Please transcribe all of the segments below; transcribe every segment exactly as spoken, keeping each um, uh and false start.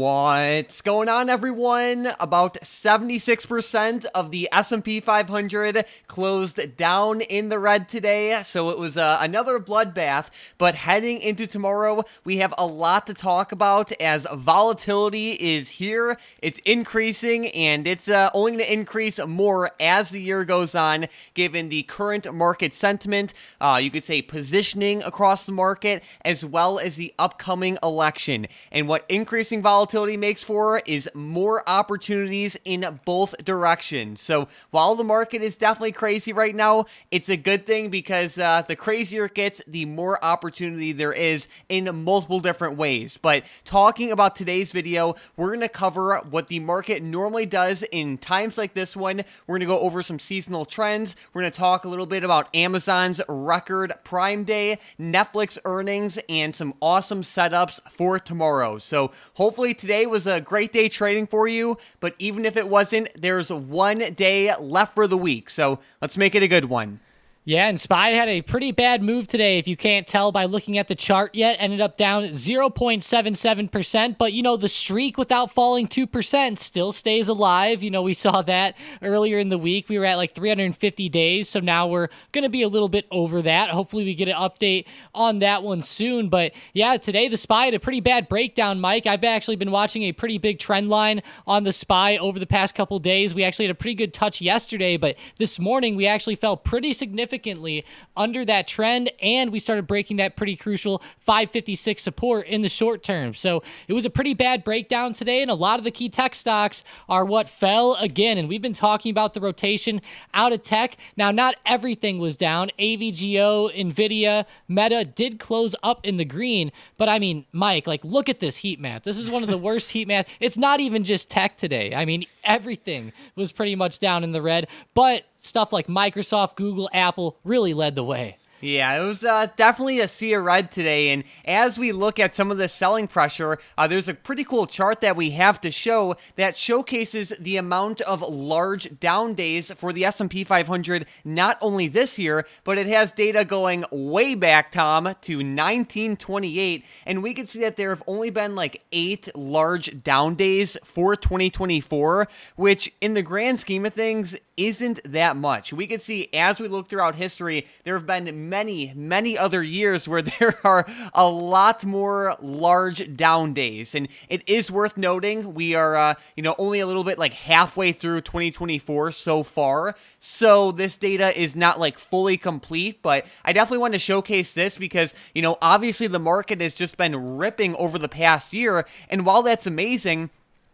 What's going on, everyone? About seventy-six percent of the S and P five hundred closed down in the red today, so it was uh, another bloodbath. But heading into tomorrow, we have a lot to talk about as volatility is here. It's increasing, and it's uh, only going to increase more as the year goes on, given the current market sentiment, uh, you could say positioning across the market, as well as the upcoming election. And what increasing volatility Volatility makes for is more opportunities in both directions. So while the market is definitely crazy right now, it's a good thing because uh, the crazier it gets, the more opportunity there is in multiple different ways. But talking about today's video, we're going to cover what the market normally does in times like this one. We're going to go over some seasonal trends. We're going to talk a little bit about Amazon's record Prime Day, Netflix earnings, and some awesome setups for tomorrow. So hopefully today was a great day trading for you, but even if it wasn't, there's one day left for the week, so let's make it a good one. Yeah, and S P Y had a pretty bad move today, if you can't tell by looking at the chart yet. Ended up down zero point seven seven percent, but, you know, the streak without falling two percent still stays alive. You know, we saw that earlier in the week. We were at like three hundred fifty days, so now we're going to be a little bit over that. Hopefully we get an update on that one soon, but yeah, today the S P Y had a pretty bad breakdown, Mike. I've actually been watching a pretty big trend line on the S P Y over the past couple days. We actually had a pretty good touch yesterday, but this morning we actually fell pretty significantly significantly under that trend, and we started breaking that pretty crucial five fifty-six support in the short term. So it was a pretty bad breakdown today, and a lot of the key tech stocks are what fell again, and we've been talking about the rotation out of tech. Now, not everything was down. A V G O, Nvidia, Meta did close up in the green, but I mean, Mike, like, look at this heat map. This is one of the worst heat maps. It's not even just tech today. I mean, everything was pretty much down in the red, but stuff like Microsoft, Google, Apple really led the way. Yeah, it was uh, definitely a sea of red today, and as we look at some of the selling pressure, uh, there's a pretty cool chart that we have to show that showcases the amount of large down days for the S and P five hundred, not only this year, but it has data going way back, Tom, to nineteen twenty-eight, and we can see that there have only been like eight large down days for twenty twenty-four, which in the grand scheme of things isn't that much. We can see as we look throughout history, there have been many, many other years where there are a lot more large down days. And it is worth noting, we are, uh, you know, only a little bit like halfway through twenty twenty-four so far. So this data is not like fully complete, but I definitely want to showcase this because, you know, obviously the market has just been ripping over the past year. And while that's amazing,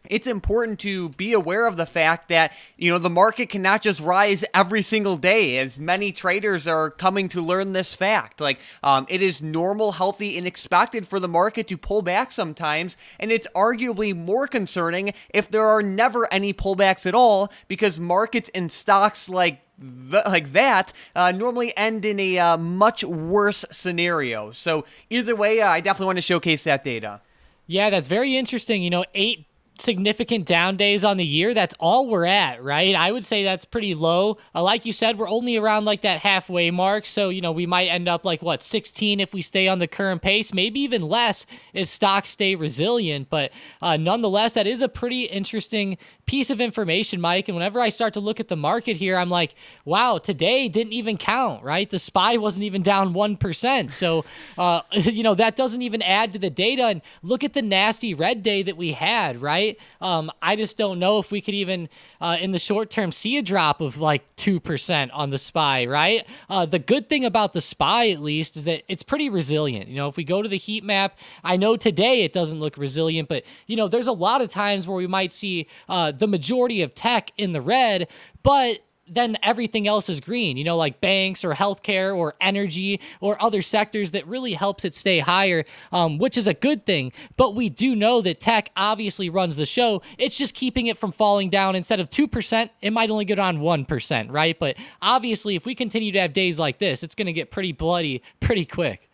it's important to be aware of the fact that, you know, the market cannot just rise every single day, as many traders are coming to learn this fact. Like, um, it is normal, healthy, and expected for the market to pull back sometimes, and it's arguably more concerning if there are never any pullbacks at all, because markets and stocks like The, like that uh, normally end in a uh, much worse scenario. So either way, uh, I definitely want to showcase that data. Yeah, that's very interesting. You know, eight significant down days on the year, that's all we're at, right? I would say that's pretty low. Uh, like you said, we're only around like that halfway mark, so, you know, we might end up like, what, sixteen if we stay on the current pace, maybe even less if stocks stay resilient, but uh, nonetheless, that is a pretty interesting piece of information, Mike, and whenever I start to look at the market here, I'm like, wow, today didn't even count, right? The S P Y wasn't even down one percent, so, uh, you know, that doesn't even add to the data, and look at the nasty red day that we had, right? Um, I just don't know if we could even, uh, in the short term, see a drop of like two percent on the S P Y, right? Uh, the good thing about the S P Y, at least, is that it's pretty resilient. You know, if we go to the heat map, I know today it doesn't look resilient, but, you know, there's a lot of times where we might see uh, the majority of tech in the red, but then everything else is green, you know, like banks or healthcare or energy or other sectors that really helps it stay higher, um, which is a good thing. But we do know that tech obviously runs the show. It's just keeping it from falling down. Instead of two percent, it might only go down one percent, right? But obviously, if we continue to have days like this, it's going to get pretty bloody pretty quick.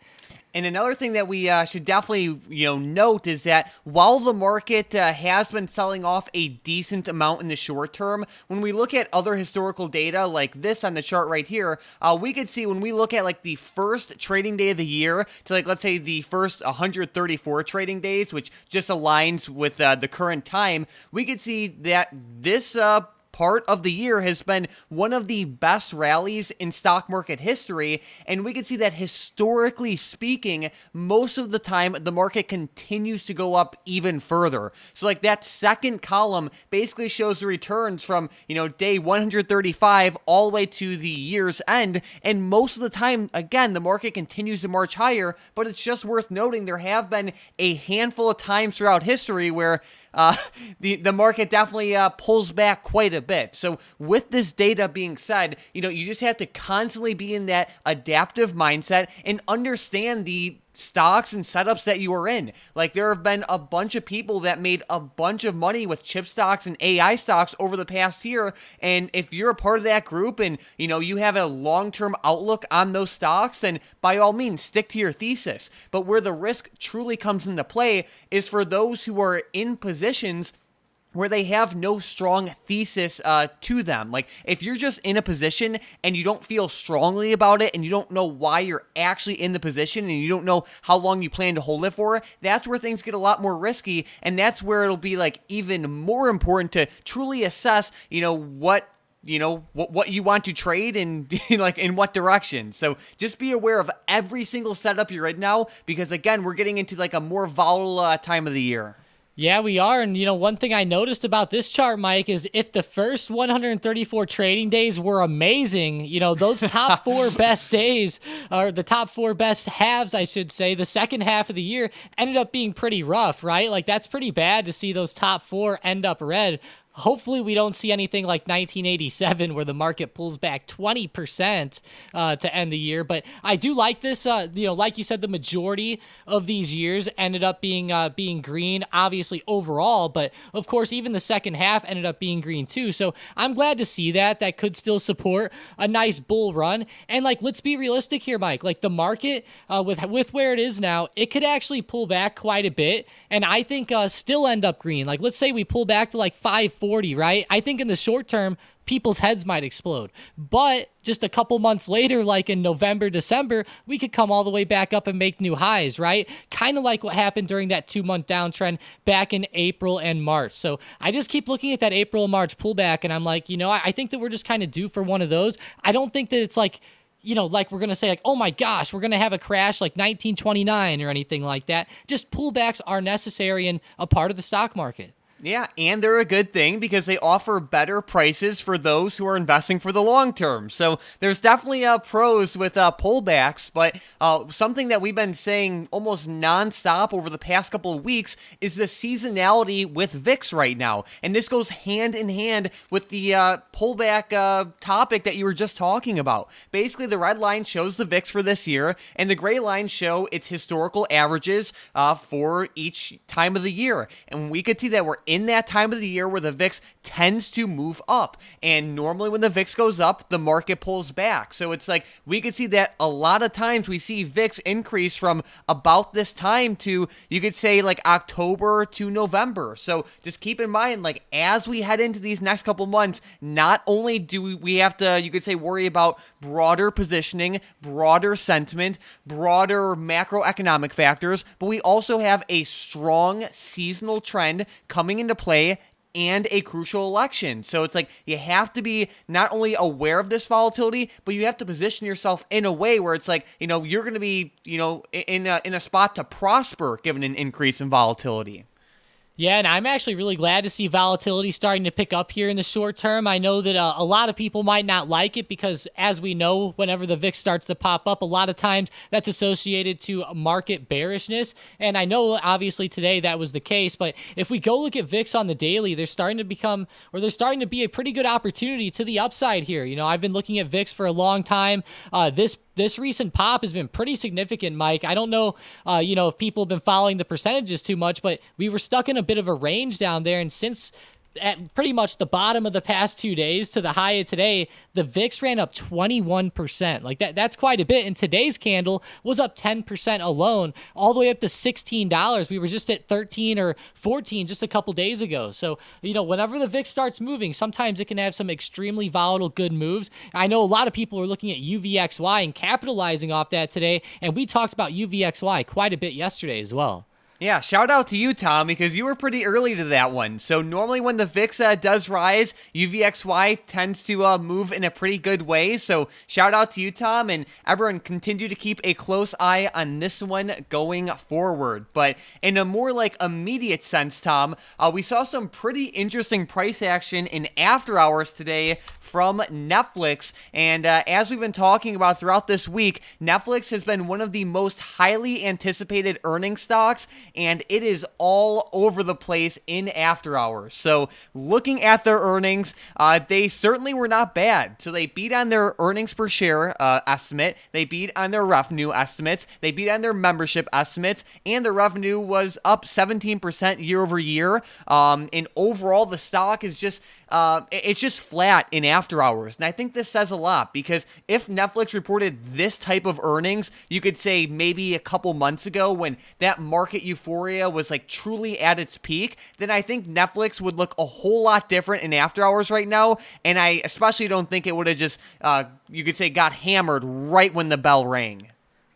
And another thing that we uh, should definitely, you know, note is that while the market uh, has been selling off a decent amount in the short term, when we look at other historical data like this on the chart right here, uh, we could see when we look at like the first trading day of the year to like, let's say the first one hundred thirty-four trading days, which just aligns with uh, the current time, we could see that this uh, part of the year has been one of the best rallies in stock market history, and we can see that historically speaking, most of the time the market continues to go up even further. So like that second column basically shows the returns from, you know, day one hundred thirty-five all the way to the year's end, and most of the time, again, the market continues to march higher, but it's just worth noting there have been a handful of times throughout history where Uh, the, the market definitely uh, pulls back quite a bit. So with this data being said, you know, you just have to constantly be in that adaptive mindset and understand the stocks and setups that you are in. Like there have been a bunch of people that made a bunch of money with chip stocks and A I stocks over the past year, and if you're a part of that group and you know you have a long-term outlook on those stocks, then by all means stick to your thesis. But where the risk truly comes into play is for those who are in positions where they have no strong thesis uh, to them. Like if you're just in a position and you don't feel strongly about it and you don't know why you're actually in the position and you don't know how long you plan to hold it for, that's where things get a lot more risky, and that's where it'll be like even more important to truly assess, you know, what you know, what, what you want to trade and like in what direction. So just be aware of every single setup you're in now, because again, we're getting into like a more volatile uh, time of the year. Yeah, we are. And, you know, one thing I noticed about this chart, Mike, is if the first one hundred thirty-four trading days were amazing, you know, those top four best days, or the top four best halves, I should say, the second half of the year ended up being pretty rough, right? Like, that's pretty bad to see those top four end up red. Hopefully we don't see anything like nineteen eighty-seven where the market pulls back twenty percent uh, to end the year. But I do like this. Uh, you know, like you said, the majority of these years ended up being uh, being green, obviously overall. But of course, even the second half ended up being green too. So I'm glad to see that. That could still support a nice bull run. And like, let's be realistic here, Mike. Like the market uh, with with where it is now, it could actually pull back quite a bit, and I think uh, still end up green. Like let's say we pull back to like five forty, right? I think in the short term, people's heads might explode. But just a couple months later, like in November, December, we could come all the way back up and make new highs, right? Kind of like what happened during that two-month downtrend back in April and March. So I just keep looking at that April and March pullback, and I'm like, you know, I think that we're just kind of due for one of those. I don't think that it's like, you know, like we're going to say like, oh my gosh, we're going to have a crash like nineteen twenty-nine or anything like that. Just pullbacks are necessary and a part of the stock market. Yeah, and they're a good thing because they offer better prices for those who are investing for the long term. So there's definitely uh, pros with uh, pullbacks, but uh, something that we've been saying almost nonstop over the past couple of weeks is the seasonality with V I X right now. And this goes hand in hand with the uh, pullback uh, topic that you were just talking about. Basically, the red line shows the V I X for this year, and the gray lines show its historical averages uh, for each time of the year. And we could see that we're in in that time of the year where the V I X tends to move up. And normally when the V I X goes up, the market pulls back. So it's like, we could see that a lot of times we see V I X increase from about this time to, you could say like October to November. So just keep in mind, like as we head into these next couple months, not only do we have to, you could say, worry about broader positioning, broader sentiment, broader macroeconomic factors, but we also have a strong seasonal trend coming into play and a crucial election. So it's like you have to be not only aware of this volatility, but you have to position yourself in a way where it's like, you know, you're going to be, you know, in a, in a spot to prosper given an increase in volatility. Yeah, and I'm actually really glad to see volatility starting to pick up here in the short term. I know that uh, a lot of people might not like it because, as we know, whenever the V I X starts to pop up, a lot of times that's associated to market bearishness. And I know, obviously, today that was the case. But if we go look at V I X on the daily, they're starting to become, or they're starting to be a pretty good opportunity to the upside here. You know, I've been looking at V I X for a long time. Uh, this This recent pop has been pretty significant, Mike. I don't know, uh, you know, if people have been following the percentages too much, but we were stuck in a bit of a range down there. And since at pretty much the bottom of the past two days to the high of today, the V I X ran up twenty-one percent. Like that, that's quite a bit. And today's candle was up ten percent alone, all the way up to sixteen dollars. We were just at thirteen or fourteen just a couple days ago. So, you know, whenever the V I X starts moving, sometimes it can have some extremely volatile good moves. I know a lot of people are looking at U V X Y and capitalizing off that today. And we talked about U V X Y quite a bit yesterday as well. Yeah, shout out to you, Tom, because you were pretty early to that one. So normally when the V I X uh, does rise, U V X Y tends to uh, move in a pretty good way. So shout out to you, Tom, and everyone continue to keep a close eye on this one going forward. But in a more like immediate sense, Tom, uh, we saw some pretty interesting price action in after hours today from Netflix. And uh, as we've been talking about throughout this week, Netflix has been one of the most highly anticipated earnings stocks, and it is all over the place in after hours. So looking at their earnings, uh, they certainly were not bad. So they beat on their earnings per share uh, estimate. They beat on their revenue estimates. They beat on their membership estimates. And their revenue was up seventeen percent year over year. Um, and overall, the stock is just, uh, it's just flat in after hours. And I think this says a lot, because if Netflix reported this type of earnings, you could say maybe a couple months ago when that market euphoria was like truly at its peak, then I think Netflix would look a whole lot different in after hours right now. And I especially don't think it would have just, uh, you could say, got hammered right when the bell rang.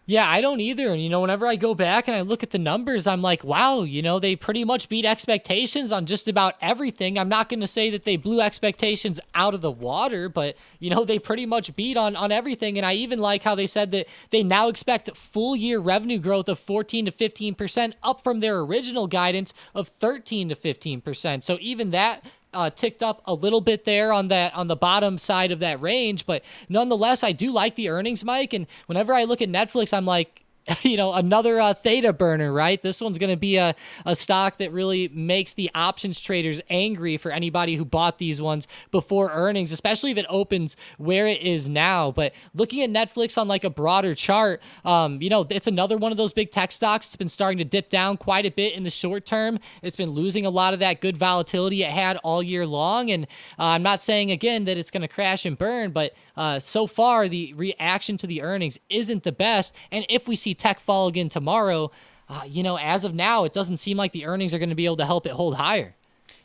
Yeah, I don't either. And, you know, whenever I go back and I look at the numbers, I'm like, wow, you know, they pretty much beat expectations on just about everything. I'm not going to say that they blew expectations out of the water, but, you know, they pretty much beat on, on everything. And I even like how they said that they now expect full year revenue growth of fourteen to fifteen percent, up from their original guidance of thirteen to fifteen percent. So even that Uh, ticked up a little bit there on that on the bottom side of that range, but nonetheless, I do like the earnings, Mike. And whenever I look at Netflix, I'm like, you know, another uh, theta burner, right? This one's going to be a, a stock that really makes the options traders angry for anybody who bought these ones before earnings, especially if it opens where it is now. But looking at Netflix on like a broader chart, um, you know, it's another one of those big tech stocks. It's been starting to dip down quite a bit in the short term. It's been losing a lot of that good volatility it had all year long. And uh, I'm not saying again that it's going to crash and burn, but uh, so far the reaction to the earnings isn't the best. And if we see tech fall again tomorrow, uh, you know, as of now, it doesn't seem like the earnings are going to be able to help it hold higher.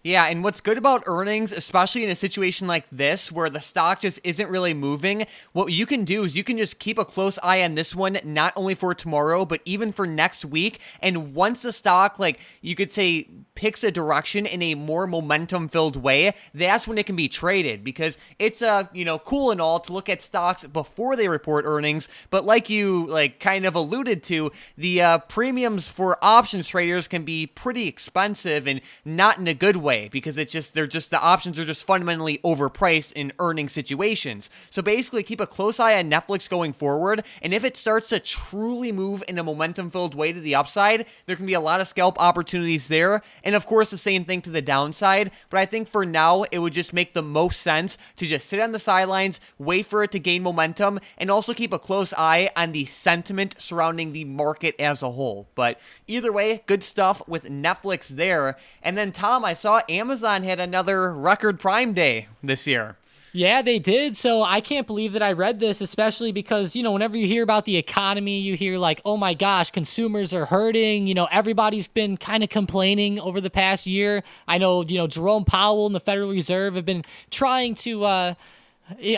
Yeah, and what's good about earnings, especially in a situation like this where the stock just isn't really moving, what you can do is you can just keep a close eye on this one, not only for tomorrow, but even for next week. And once the stock, like you could say, picks a direction in a more momentum-filled way, that's when it can be traded, because it's uh, you know, cool and all to look at stocks before they report earnings. But like you like kind of alluded to, the uh, premiums for options traders can be pretty expensive, and not in a good way, because it's just, they're just, the options are just fundamentally overpriced in earning situations. So basically keep a close eye on Netflix going forward. And if it starts to truly move in a momentum filled way to the upside, there can be a lot of scalp opportunities there. And of course the same thing to the downside. But I think for now, it would just make the most sense to just sit on the sidelines, wait for it to gain momentum, and also keep a close eye on the sentiment surrounding the market as a whole. But either way, good stuff with Netflix there. And then Tom, I saw Amazon had another record Prime Day this year. Yeah, they did. So I can't believe that I read this, especially because, you know, whenever you hear about the economy, you hear like, oh my gosh, consumers are hurting. You know, everybody's been kind of complaining over the past year. I know, you know, Jerome Powell and the Federal Reserve have been trying to, uh,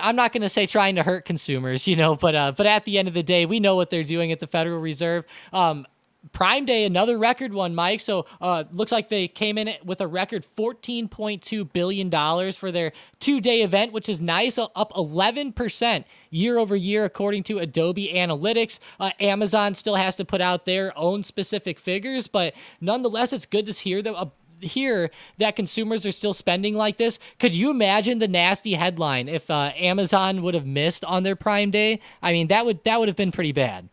I'm not going to say trying to hurt consumers, you know, but, uh, but at the end of the day, we know what they're doing at the Federal Reserve. Um, Prime Day, another record one, Mike. So uh, looks like they came in with a record fourteen point two billion dollars for their two-day event, which is nice, up eleven percent year over year, according to Adobe Analytics. Uh, Amazon still has to put out their own specific figures, but nonetheless, it's good to hear that uh, hear that consumers are still spending like this. Could you imagine the nasty headline if uh, Amazon would have missed on their Prime Day? I mean, that would that would have been pretty bad.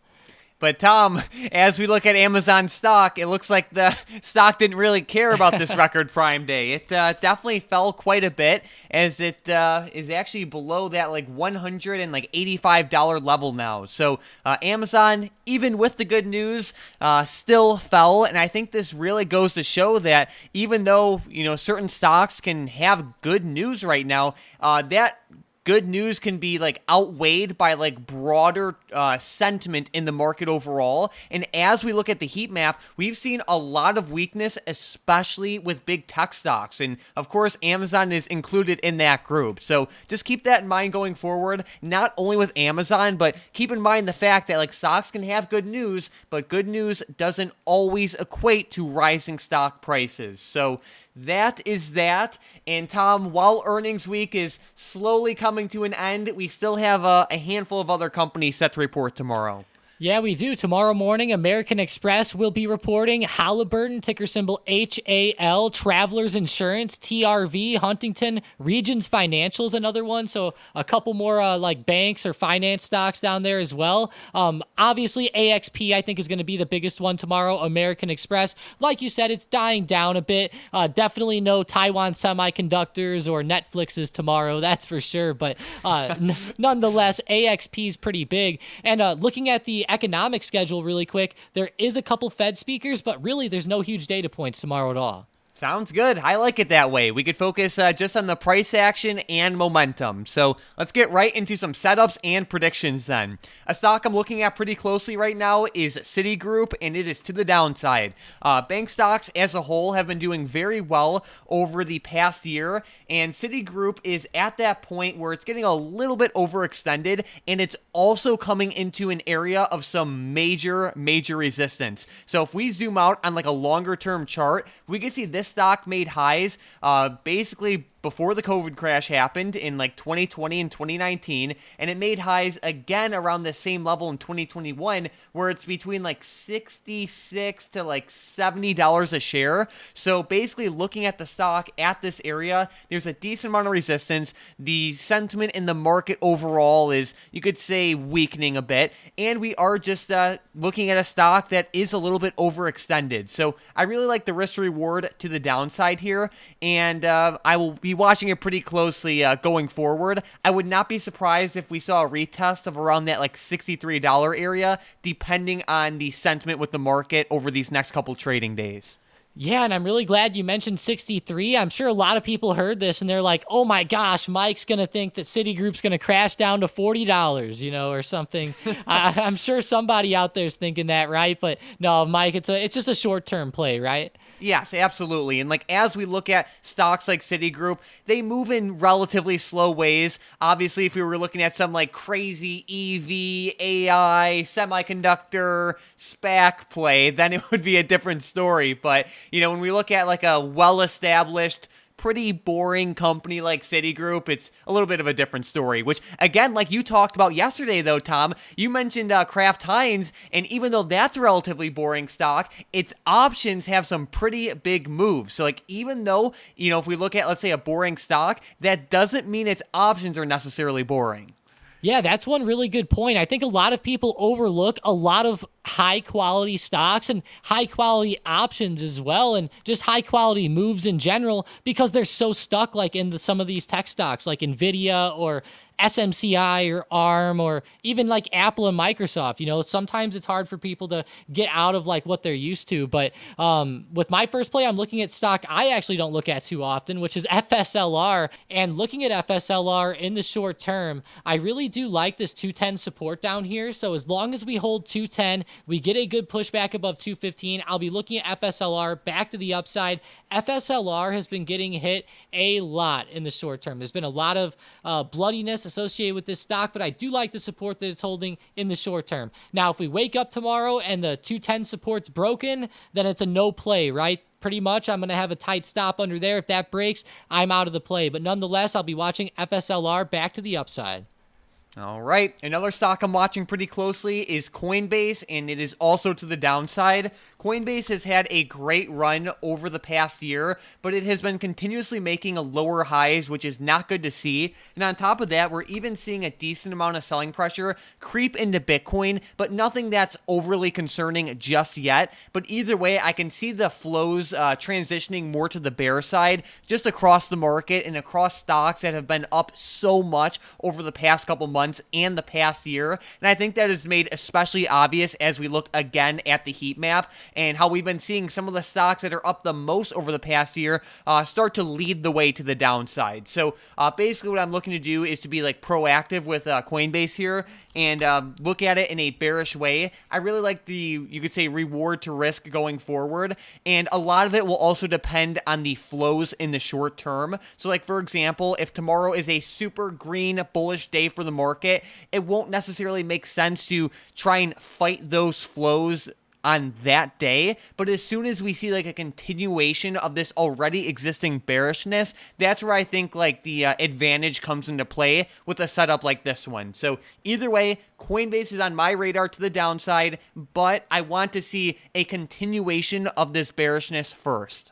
But Tom, as we look at Amazon stock, it looks like the stock didn't really care about this record Prime Day. It uh, definitely fell quite a bit, as it uh, is actually below that like one hundred eighty-five dollar level now. So uh, Amazon, even with the good news, uh, still fell. And I think this really goes to show that even though, you know, certain stocks can have good news right now, uh, that good news can be like outweighed by like broader uh, sentiment in the market overall. And as we look at the heat map, we've seen a lot of weakness, especially with big tech stocks. And of course, Amazon is included in that group. So just keep that in mind going forward, not only with Amazon, but keep in mind the fact that like stocks can have good news, but good news doesn't always equate to rising stock prices. So that is that. And Tom, while earnings week is slowly coming to an end, we still have a, a handful of other companies set to report tomorrow. Yeah, we do. Tomorrow morning, American Express will be reporting, Halliburton, ticker symbol H A L, Travelers Insurance, T R V, Huntington, Regions Financials, another one. So a couple more uh, like banks or finance stocks down there as well. Um, obviously, A X P, I think, is going to be the biggest one tomorrow. American Express, like you said, it's dying down a bit. Uh, definitely no Taiwan Semiconductors or Netflix's tomorrow, that's for sure. But uh, n nonetheless, A X P is pretty big. And uh, looking at the economic schedule really quick, there is a couple Fed speakers, but really there's no huge data points tomorrow at all. Sounds good. I like it that way. We could focus uh, just on the price action and momentum. So let's get right into some setups and predictions then. A stock I'm looking at pretty closely right now is Citigroup, and it is to the downside. Uh, bank stocks as a whole have been doing very well over the past year, and Citigroup is at that point where it's getting a little bit overextended, and it's also coming into an area of some major, major resistance. So if we zoom out on like a longer-term chart, we can see this stock made highs uh, basically before the COVID crash happened in like twenty twenty and twenty nineteen, and it made highs again around the same level in twenty twenty-one, where it's between like sixty-six dollars to like seventy dollars a share. So basically looking at the stock at this area, there's a decent amount of resistance. The sentiment in the market overall is, you could say, weakening a bit, and we are just uh, looking at a stock that is a little bit overextended. So I really like the risk reward to the downside here, and uh, I will be watching it pretty closely uh, going forward. I would not be surprised if we saw a retest of around that like sixty-three dollar area, depending on the sentiment with the market over these next couple trading days. Yeah, and I'm really glad you mentioned sixty-three. I'm sure a lot of people heard this and they're like, oh my gosh, Mike's going to think that Citigroup's going to crash down to forty dollars, you know, or something. I, I'm sure somebody out there's thinking that, right? But no, Mike, it's a, it's just a short-term play, right? Yes, absolutely. And like, as we look at stocks like Citigroup, they move in relatively slow ways. Obviously, if we were looking at some like crazy E V, A I, semiconductor, SPAC play, then it would be a different story. But you know, when we look at like a well-established, pretty boring company like Citigroup, it's a little bit of a different story, which again, like you talked about yesterday though, Tom, you mentioned uh, Kraft Heinz, and even though that's a relatively boring stock, its options have some pretty big moves. So like, even though, you know, if we look at, let's say, a boring stock, that doesn't mean its options are necessarily boring. Yeah, that's one really good point. I think a lot of people overlook a lot of high-quality stocks and high-quality options as well, and just high-quality moves in general, because they're so stuck like in the, some of these tech stocks like Nvidia or S M C I or ARM or even like Apple and Microsoft. You know, sometimes it's hard for people to get out of like what they're used to. But um, with my first play, I'm looking at stock I actually don't look at too often, which is F S L R. And looking at F S L R in the short term, I really do like this two ten support down here. So as long as we hold two ten, we get a good pushback above two fifteen, I'll be looking at F S L R back to the upside. F S L R has been getting hit a lot in the short term. There's been a lot of uh, bloodiness associated with this stock, but I do like the support that it's holding in the short term. Now, if we wake up tomorrow and the two ten support's broken, then it's a no play, right? Pretty much, I'm going to have a tight stop under there. If that breaks, I'm out of the play. But nonetheless, I'll be watching F S L R back to the upside. All right, another stock I'm watching pretty closely is Coinbase, and it is also to the downside. Coinbase has had a great run over the past year, but it has been continuously making a lower highs, which is not good to see. And on top of that, we're even seeing a decent amount of selling pressure creep into Bitcoin, but nothing that's overly concerning just yet. But either way, I can see the flows uh, transitioning more to the bear side, just across the market and across stocks that have been up so much over the past couple months. months and the past year. And I think that is made especially obvious as we look again at the heat map and how we've been seeing some of the stocks that are up the most over the past year uh, start to lead the way to the downside. So uh, basically what I'm looking to do is to be like proactive with uh, Coinbase here and um, look at it in a bearish way. I really like the, you could say, reward to risk going forward. And a lot of it will also depend on the flows in the short term. So like, for example, if tomorrow is a super green bullish day for the market, Market, it won't necessarily make sense to try and fight those flows on that day, but as soon as we see like a continuation of this already existing bearishness, that's where I think like the uh, advantage comes into play with a setup like this one. So either way, Coinbase is on my radar to the downside, but I want to see a continuation of this bearishness first.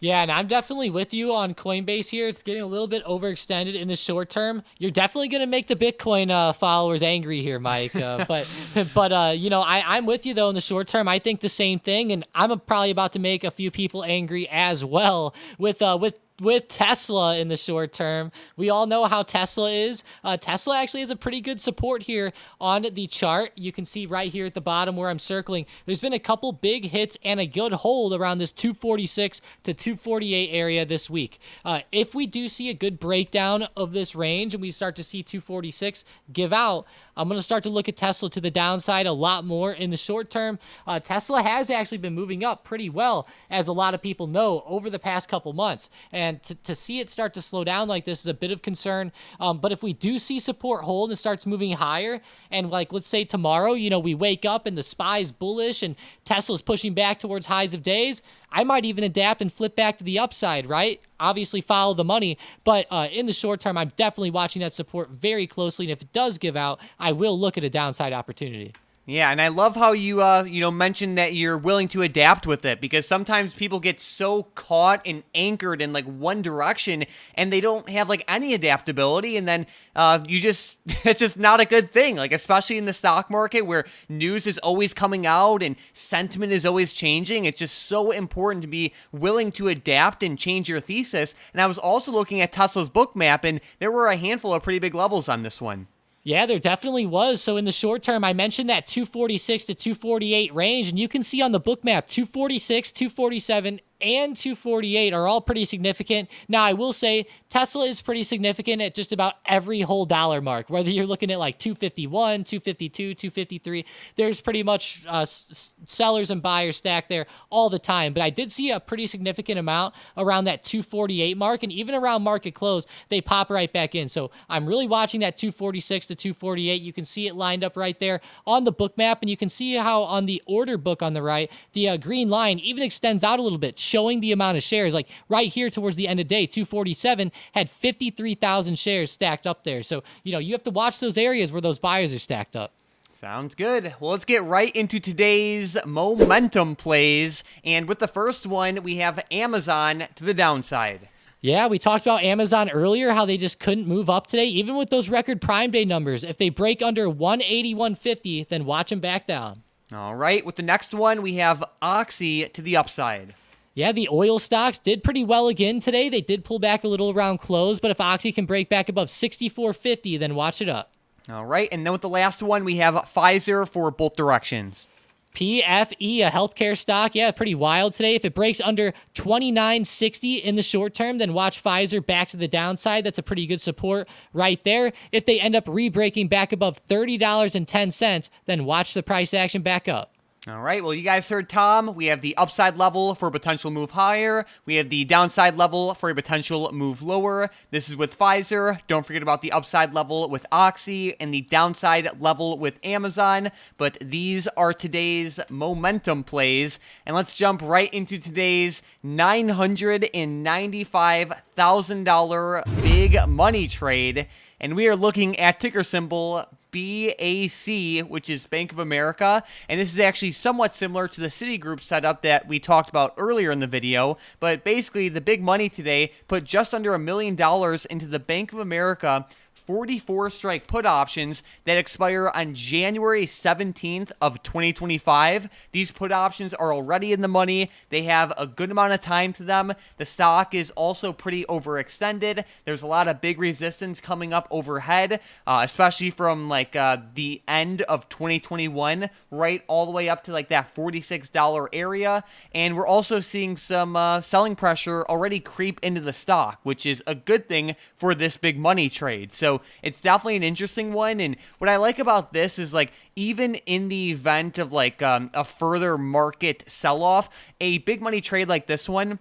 Yeah, and I'm definitely with you on Coinbase here. It's getting a little bit overextended in the short term. You're definitely going to make the Bitcoin uh, followers angry here, Mike. Uh, but, but uh, you know, I, I'm with you, though, in the short term. I think the same thing, and I'm probably about to make a few people angry as well with uh, with. with Tesla in the short term. We all know how Tesla is. Uh, Tesla actually has a pretty good support here on the chart. You can see right here at the bottom where I'm circling, there's been a couple big hits and a good hold around this two forty-six to two forty-eight area this week. Uh, if we do see a good breakdown of this range and we start to see two forty-six give out, I'm going to start to look at Tesla to the downside a lot more in the short term. Uh, Tesla has actually been moving up pretty well, as a lot of people know, over the past couple months. And to, to see it start to slow down like this is a bit of concern. Um, but if we do see support hold and starts moving higher, and like, let's say tomorrow, you know, we wake up and the S P Y's bullish and Tesla's pushing back towards highs of days, I might even adapt and flip back to the upside, right? Obviously follow the money, but uh, in the short term, I'm definitely watching that support very closely. And if it does give out, I will look at a downside opportunity. Yeah, and I love how you uh, you know, mentioned that you're willing to adapt with it, because sometimes people get so caught and anchored in like one direction and they don't have like any adaptability, and then uh, you just it's just not a good thing. Like, especially in the stock market where news is always coming out and sentiment is always changing, it's just so important to be willing to adapt and change your thesis. And I was also looking at Tesla's book map, and there were a handful of pretty big levels on this one. Yeah, there definitely was. So in the short term, I mentioned that two forty-six to two forty-eight range, and you can see on the book map, two forty-six, two forty-seven, and two forty-eight are all pretty significant. Now, I will say Tesla is pretty significant at just about every whole dollar mark, whether you're looking at like two fifty-one, two fifty-two, two fifty-three, there's pretty much uh, sellers and buyers stacked there all the time. But I did see a pretty significant amount around that two forty-eight mark, and even around market close, they pop right back in. So I'm really watching that two forty-six to two forty-eight. You can see it lined up right there on the book map, and you can see how on the order book on the right, the uh, green line even extends out a little bit, showing the amount of shares. Like right here towards the end of day, two forty-seven had fifty-three thousand shares stacked up there. So, you know, you have to watch those areas where those buyers are stacked up. Sounds good. Well, let's get right into today's momentum plays. And with the first one, we have Amazon to the downside. Yeah, we talked about Amazon earlier, how they just couldn't move up today, even with those record Prime Day numbers. If they break under one eighty-one fifty, then watch them back down. All right. With the next one, we have Oxy to the upside. Yeah, the oil stocks did pretty well again today. They did pull back a little around close, but if Oxy can break back above sixty-four fifty, then watch it up. All right, and then with the last one, we have Pfizer for both directions. P F E, a healthcare stock. Yeah, pretty wild today. If it breaks under twenty-nine sixty in the short term, then watch Pfizer back to the downside. That's a pretty good support right there. If they end up re-breaking back above thirty dollars and ten cents, then watch the price action back up. All right, well, you guys heard Tom. We have the upside level for a potential move higher. We have the downside level for a potential move lower. This is with Pfizer. Don't forget about the upside level with Oxy and the downside level with Amazon. But these are today's momentum plays. And let's jump right into today's nine hundred ninety-five thousand dollars big money trade. And we are looking at ticker symbol B A C, which is Bank of America, and this is actually somewhat similar to the Citigroup setup that we talked about earlier in the video, but basically the big money today put just under a million dollars into the Bank of America forty-four strike put options that expire on January seventeenth of twenty twenty-five. These put options are already in the money. They have a good amount of time to them. The stock is also pretty overextended. There's a lot of big resistance coming up overhead, uh, especially from like uh, the end of twenty twenty-one, right all the way up to like that forty-six dollar area. And we're also seeing some uh, selling pressure already creep into the stock, which is a good thing for this big money trade. So So it's definitely an interesting one. And what I like about this is, like, even in the event of like um, a further market sell-off, a big money trade like this one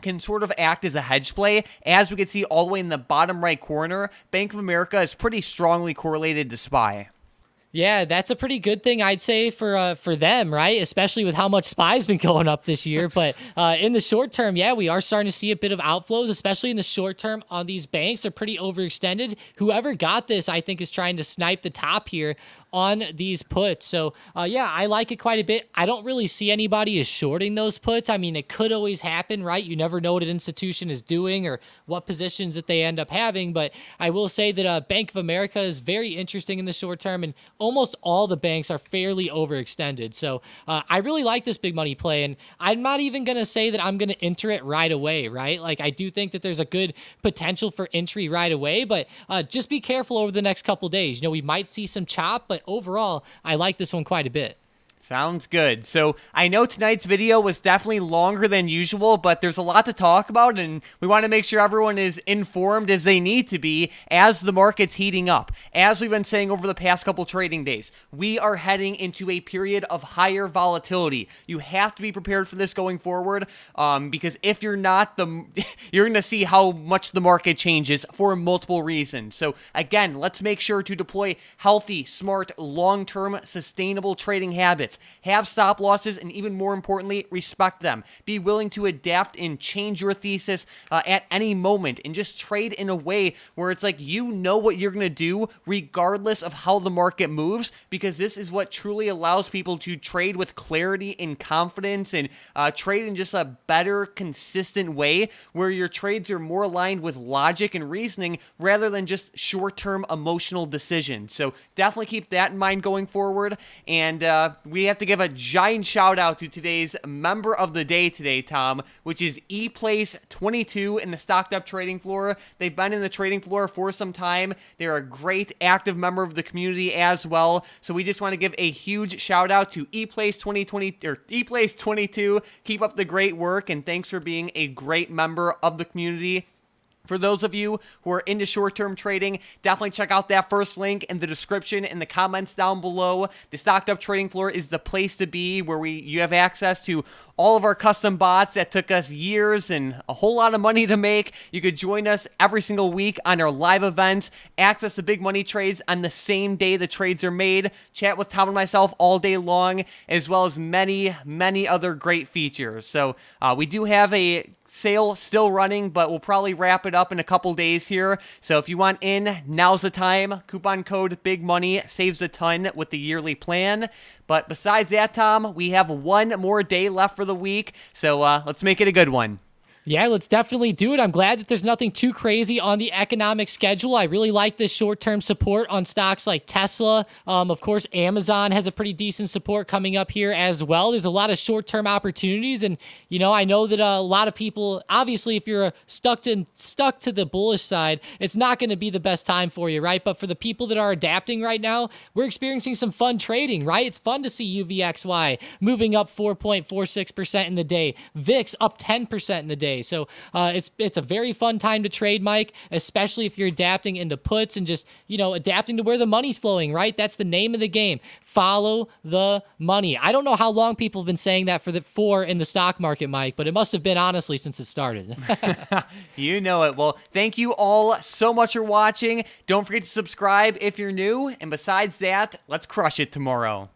can sort of act as a hedge play. As we can see all the way in the bottom right corner, Bank of America is pretty strongly correlated to S P Y. Yeah, that's a pretty good thing, I'd say, for uh, for them, right? Especially with how much S P Y's been going up this year. But uh, in the short term, yeah, we are starting to see a bit of outflows, especially in the short term on these banks. They're pretty overextended. Whoever got this, I think, is trying to snipe the top here on these puts. So uh, yeah, I like it quite a bit. I don't really see anybody as shorting those puts. I mean, it could always happen, right? You never know what an institution is doing or what positions that they end up having. But I will say that uh, Bank of America is very interesting in the short term, and almost all the banks are fairly overextended. So uh, I really like this big money play, and I'm not even going to say that I'm going to enter it right away, right? Like, I do think that there's a good potential for entry right away, but uh, just be careful over the next couple days. You know, we might see some chop, but overall, I like this one quite a bit. Sounds good. So I know tonight's video was definitely longer than usual, but there's a lot to talk about, and we want to make sure everyone is informed as they need to be as the market's heating up. As we've been saying over the past couple trading days, we are heading into a period of higher volatility. You have to be prepared for this going forward, um, because if you're not, the you're going to see how much the market changes for multiple reasons. So again, let's make sure to deploy healthy, smart, long-term, sustainable trading habits. Have stop losses, and even more importantly, respect them. Be willing to adapt and change your thesis uh, at any moment, and just trade in a way where it's like you know what you're going to do regardless of how the market moves, because this is what truly allows people to trade with clarity and confidence, and uh, trade in just a better, consistent way where your trades are more aligned with logic and reasoning rather than just short-term emotional decisions. So definitely keep that in mind going forward. And uh, we We have to give a giant shout out to today's member of the day today, Tom, which is E Place twenty-two in the stocked up trading floor. They've been in the trading floor for some time. They're a great active member of the community as well. So we just want to give a huge shout out to E Place twenty twenty or E Place twenty-two. Keep up the great work, and thanks for being a great member of the community. For those of you who are into short-term trading, definitely check out that first link in the description and the comments down below. The Stocked Up Trading Floor is the place to be, where we you have access to all of our custom bots that took us years and a whole lot of money to make. You could join us every single week on our live events, access the big money trades on the same day the trades are made, chat with Tom and myself all day long, as well as many, many other great features. So uh, we do have a sale still running, but we'll probably wrap it up in a couple days here. So if you want in, now's the time. Coupon code Big Money saves a ton with the yearly plan. But besides that, Tom, we have one more day left for the week, so uh, let's make it a good one. Yeah, let's definitely do it. I'm glad that there's nothing too crazy on the economic schedule. I really like this short-term support on stocks like Tesla. Um, of course, Amazon has a pretty decent support coming up here as well. There's a lot of short-term opportunities, and you know, I know that a lot of people, obviously, if you're stuck to stuck to the bullish side, it's not going to be the best time for you, right? But for the people that are adapting right now, we're experiencing some fun trading, right? It's fun to see U V X Y moving up four point four six percent in the day, V I X up ten percent in the day. Day. So uh, it's it's a very fun time to trade, Mike, especially if you're adapting into puts and just, you know, adapting to where the money's flowing, right? That's the name of the game. Follow the money. I don't know how long people have been saying that for the for in the stock market, Mike, but it must have been honestly since it started. You know it. Well, thank you all so much for watching. Don't forget to subscribe if you're new. And besides that, let's crush it tomorrow.